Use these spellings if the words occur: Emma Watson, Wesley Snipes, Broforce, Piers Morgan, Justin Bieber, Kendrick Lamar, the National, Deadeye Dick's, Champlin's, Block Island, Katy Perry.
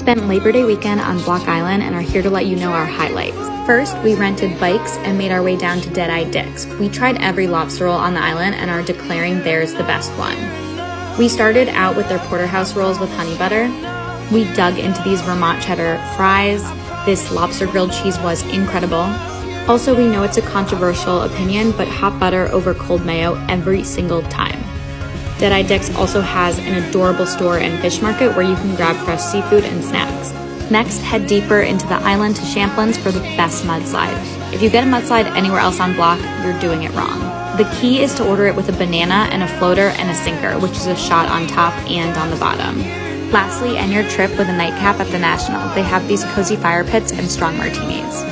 spent Labor Day weekend on Block Island and are here to let you know our highlights. First, we rented bikes and made our way down to Deadeye Dick's. We tried every lobster roll on the island and are declaring theirs the best one. We started out with their porterhouse rolls with honey butter. We dug into these Vermont cheddar fries. This lobster grilled cheese was incredible. Also, we know it's a controversial opinion, but hot butter over cold mayo every single time. Deadeye Dick's also has an adorable store and fish market where you can grab fresh seafood and snacks. Next, head deeper into the island to Champlin's for the best mudslide. If you get a mudslide anywhere else on Block, you're doing it wrong. The key is to order it with a banana and a floater and a sinker, which is a shot on top and on the bottom. Lastly, end your trip with a nightcap at the National. They have these cozy fire pits and strong martinis.